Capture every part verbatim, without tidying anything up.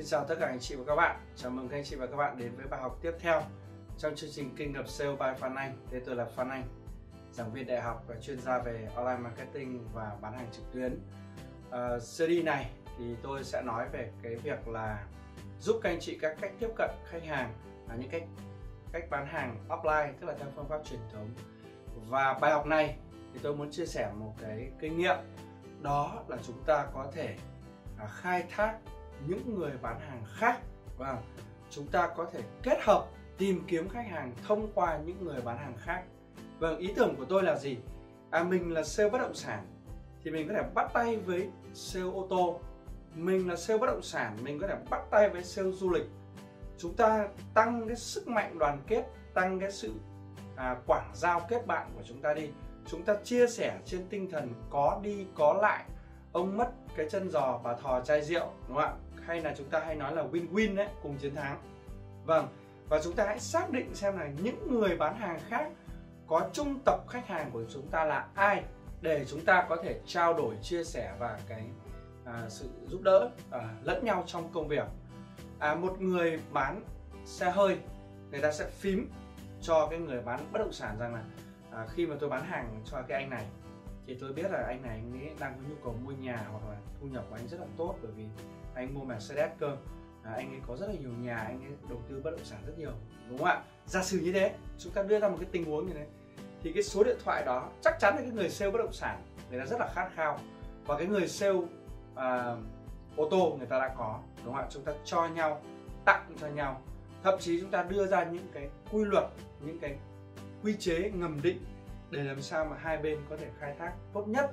Xin chào tất cả anh chị và các bạn. Chào mừng các anh chị và các bạn đến với bài học tiếp theo trong chương trình King of Sale by Phan Anh. Đây, tôi là Phan Anh, giảng viên đại học và chuyên gia về online marketing và bán hàng trực tuyến. Uh, series này thì tôi sẽ nói về cái việc là giúp các anh chị các cách tiếp cận khách hàng, là những cách cách bán hàng offline, tức là theo phương pháp truyền thống. Và bài học này thì tôi muốn chia sẻ một cái kinh nghiệm, đó là chúng ta có thể uh, khai thác những người bán hàng khác, và chúng ta có thể kết hợp tìm kiếm khách hàng thông qua những người bán hàng khác. Vâng, ý tưởng của tôi là gì? À, mình là sale bất động sản thì mình có thể bắt tay với sale ô tô, mình là sale bất động sản mình có thể bắt tay với sale du lịch. Chúng ta tăng cái sức mạnh đoàn kết, tăng cái sự à, quảng giao kết bạn của chúng ta đi. Chúng ta chia sẻ trên tinh thần có đi có lại, ông mất cái chân giò bà thò chai rượu, đúng không ạ? Hay là chúng ta hay nói là win-win đấy, cùng chiến thắng. Vâng, và chúng ta hãy xác định xem là những người bán hàng khác có chung tập khách hàng của chúng ta là ai, để chúng ta có thể trao đổi, chia sẻ và cái à, sự giúp đỡ à, lẫn nhau trong công việc. À, một người bán xe hơi, người ta sẽ phím cho cái người bán bất động sản rằng là à, khi mà tôi bán hàng cho cái anh này thì tôi biết là anh này anh ấy đang có nhu cầu mua nhà, hoặc là thu nhập của anh rất là tốt, bởi vì anh mua Mercedes cơ, à, anh ấy có rất là nhiều nhà, anh ấy đầu tư bất động sản rất nhiều, đúng không ạ? Giả sử như thế, chúng ta đưa ra một cái tình huống như thế thì cái số điện thoại đó chắc chắn là cái người sale bất động sản người ta rất là khát khao, và cái người sale à, ô tô người ta đã có, đúng không ạ? Chúng ta cho nhau, tặng cho nhau, thậm chí chúng ta đưa ra những cái quy luật, những cái quy chế ngầm định để làm sao mà hai bên có thể khai thác tốt nhất.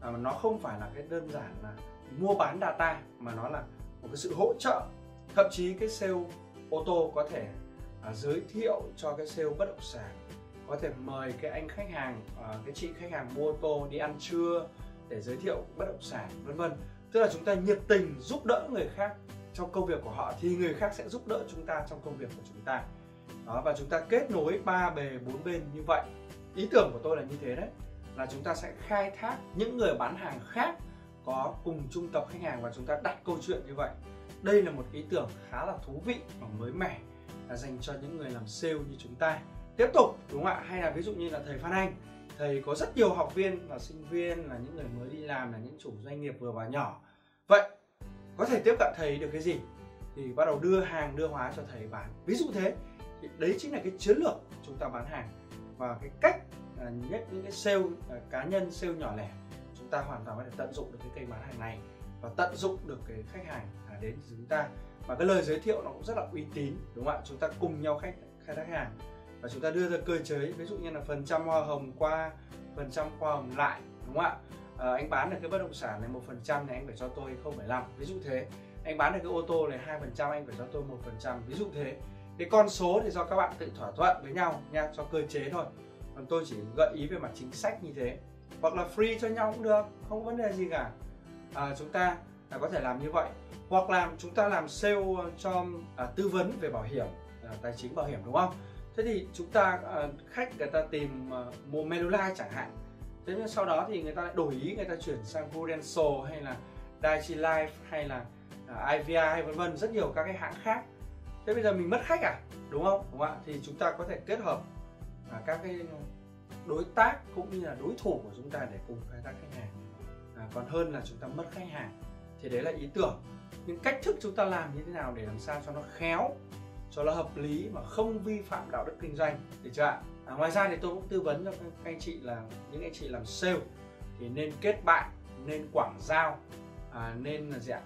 À, nó không phải là cái đơn giản là mua bán data, mà nó là một cái sự hỗ trợ. Thậm chí cái sale ô tô có thể à, giới thiệu cho cái sale bất động sản, có thể mời cái anh khách hàng, à, cái chị khách hàng mua ô tô đi ăn trưa để giới thiệu bất động sản, vân vân. Tức là chúng ta nhiệt tình giúp đỡ người khác trong công việc của họ thì người khác sẽ giúp đỡ chúng ta trong công việc của chúng ta. Đó, và chúng ta kết nối ba bề bốn bên như vậy. Ý tưởng của tôi là như thế đấy, là chúng ta sẽ khai thác những người bán hàng khác có cùng chung tập khách hàng, và chúng ta đặt câu chuyện như vậy. Đây là một ý tưởng khá là thú vị và mới mẻ, là dành cho những người làm sale như chúng ta. Tiếp tục, đúng không ạ? Hay là ví dụ như là thầy Phan Anh, thầy có rất nhiều học viên là sinh viên, là những người mới đi làm, là những chủ doanh nghiệp vừa và nhỏ. Vậy có thể tiếp cận thầy được cái gì? Thì bắt đầu đưa hàng, đưa hóa cho thầy bán, ví dụ thế. Thì đấy chính là cái chiến lược chúng ta bán hàng. Và cái cách nhất những cái sale cá nhân, sale nhỏ lẻ, chúng ta hoàn toàn có thể tận dụng được cái kênh bán hàng này và tận dụng được cái khách hàng đến chúng ta. Và cái lời giới thiệu nó cũng rất là uy tín, đúng không ạ? Chúng ta cùng nhau khách khai thác hàng, và chúng ta đưa ra cơ chế, ví dụ như là phần trăm hoa hồng qua, phần trăm hoa hồng lại, đúng không ạ? À, anh bán được cái bất động sản này một phần trăm thì anh phải cho tôi không phẩy năm, ví dụ thế. Anh bán được cái ô tô này hai phần trăm anh phải cho tôi một phần trăm, ví dụ thế. Cái con số thì do các bạn tự thỏa thuận với nhau nha, cho cơ chế thôi. Còn tôi chỉ gợi ý về mặt chính sách như thế. Hoặc là free cho nhau cũng được, không có vấn đề gì cả. À, chúng ta là có thể làm như vậy. Hoặc là chúng ta làm sale cho à, tư vấn về bảo hiểm, à, tài chính bảo hiểm, đúng không? Thế thì chúng ta à, khách người ta tìm à, mua Medulai chẳng hạn. Thế nhưng sau đó thì người ta lại đổi ý, người ta chuyển sang Voulensol hay là Daiichi Life hay là à, Ivi hay vân vân, rất nhiều các cái hãng khác. Thế bây giờ mình mất khách à? Đúng không? Đúng không ạ? Thì chúng ta có thể kết hợp à, các cái đối tác cũng như là đối thủ của chúng ta để cùng khai thác khách hàng. À, còn hơn là chúng ta mất khách hàng. Thì đấy là ý tưởng. Nhưng cách thức chúng ta làm như thế nào để làm sao cho nó khéo, cho nó hợp lý mà không vi phạm đạo đức kinh doanh, được chưa ạ? À, ngoài ra thì tôi cũng tư vấn cho các anh chị là những anh chị làm sale thì nên kết bạn, nên quảng giao, à, nên là gì ạ?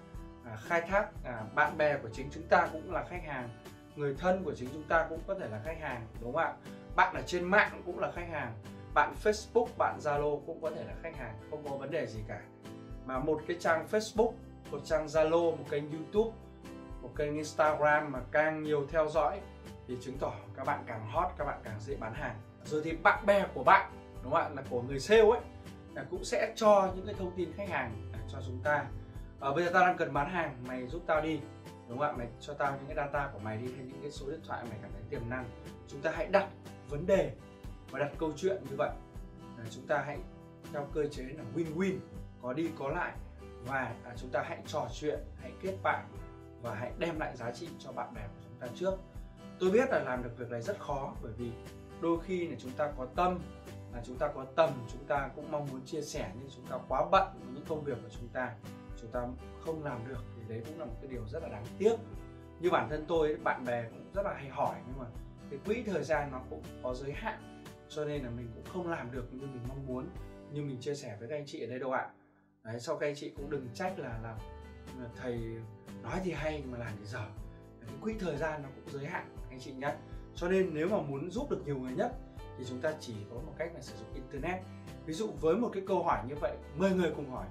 À, khai thác à, bạn bè của chính chúng ta cũng là khách hàng, người thân của chính chúng ta cũng có thể là khách hàng, đúng không ạ? Bạn ở trên mạng cũng là khách hàng, bạn Facebook, bạn Zalo cũng có thể là khách hàng, không có vấn đề gì cả. Mà một cái trang Facebook, một trang Zalo, một kênh YouTube, một kênh Instagram mà càng nhiều theo dõi thì chứng tỏ các bạn càng hot, các bạn càng dễ bán hàng. Rồi thì bạn bè của bạn, đúng không ạ, là của người sale ấy, là cũng sẽ cho những cái thông tin khách hàng à, cho chúng ta. À, bây giờ tao đang cần bán hàng, mày giúp tao đi, đúng không ạ? Mày cho tao những cái data của mày đi, hay những cái số điện thoại mày cảm thấy tiềm năng. Chúng ta hãy đặt vấn đề và đặt câu chuyện như vậy. À, chúng ta hãy theo cơ chế là win-win, có đi có lại, và à, chúng ta hãy trò chuyện, hãy kết bạn và hãy đem lại giá trị cho bạn bè của chúng ta trước. Tôi biết là làm được việc này rất khó, bởi vì đôi khi là chúng ta có tâm, là chúng ta có tầm, chúng ta cũng mong muốn chia sẻ, nhưng chúng ta quá bận với những công việc của chúng ta, chúng ta không làm được, thì đấy cũng là một cái điều rất là đáng tiếc. Như bản thân tôi, bạn bè cũng rất là hay hỏi, nhưng mà cái quỹ thời gian nó cũng có giới hạn, cho nên là mình cũng không làm được như mình mong muốn, như mình chia sẻ với các anh chị ở đây đâu ạ. Đấy, sau các anh chị cũng đừng trách là, là, là thầy nói thì hay mà làm thì dở. Cái quỹ thời gian nó cũng giới hạn anh chị nhé. Cho nên nếu mà muốn giúp được nhiều người nhất thì chúng ta chỉ có một cách là sử dụng internet. Ví dụ với một cái câu hỏi như vậy, mười người cùng hỏi,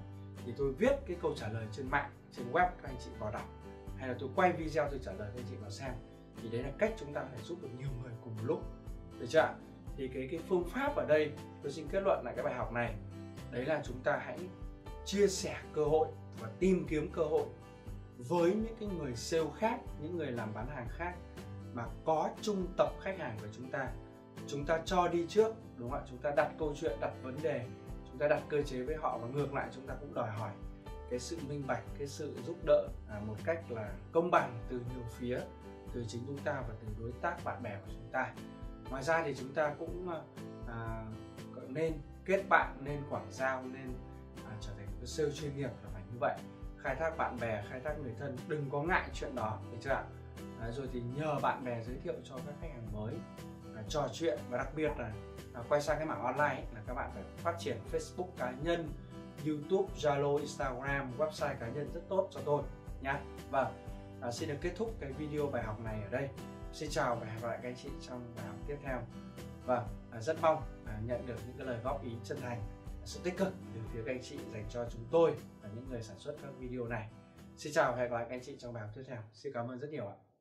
thì tôi viết cái câu trả lời trên mạng, trên web các anh chị vào đọc, hay là tôi quay video tôi trả lời các anh chị vào xem. Thì đấy là cách chúng ta phải giúp được nhiều người cùng một lúc, được chưa? Thì cái, cái phương pháp ở đây tôi xin kết luận lại cái bài học này, đấy là chúng ta hãy chia sẻ cơ hội và tìm kiếm cơ hội với những cái người sale khác, những người làm bán hàng khác mà có chung tập khách hàng với chúng ta. Chúng ta cho đi trước, đúng không ạ? Chúng ta đặt câu chuyện, đặt vấn đề, chúng ta đặt cơ chế với họ, và ngược lại chúng ta cũng đòi hỏi cái sự minh bạch, cái sự giúp đỡ à, một cách là công bằng từ nhiều phía, từ chính chúng ta và từ đối tác bạn bè của chúng ta. Ngoài ra thì chúng ta cũng à, nên kết bạn, nên quảng giao, nên à, trở thành một sale chuyên nghiệp là phải như vậy. Khai thác bạn bè, khai thác người thân, đừng có ngại chuyện đó, được chưa ạ? À, rồi thì nhờ bạn bè giới thiệu cho các khách hàng mới, à, trò chuyện, và đặc biệt là à, quay sang cái mảng online ấy, là các bạn phải phát triển Facebook cá nhân, YouTube, Zalo, Instagram, website cá nhân rất tốt cho tôi nhá. Và à, xin được kết thúc cái video bài học này ở đây. Xin chào và hẹn gặp lại các anh chị trong bài học tiếp theo. Và à, rất mong à, nhận được những cái lời góp ý chân thành, sự tích cực từ phía các anh chị dành cho chúng tôi và những người sản xuất các video này. Xin chào và hẹn gặp lại các anh chị trong bài học tiếp theo. Xin cảm ơn rất nhiều ạ.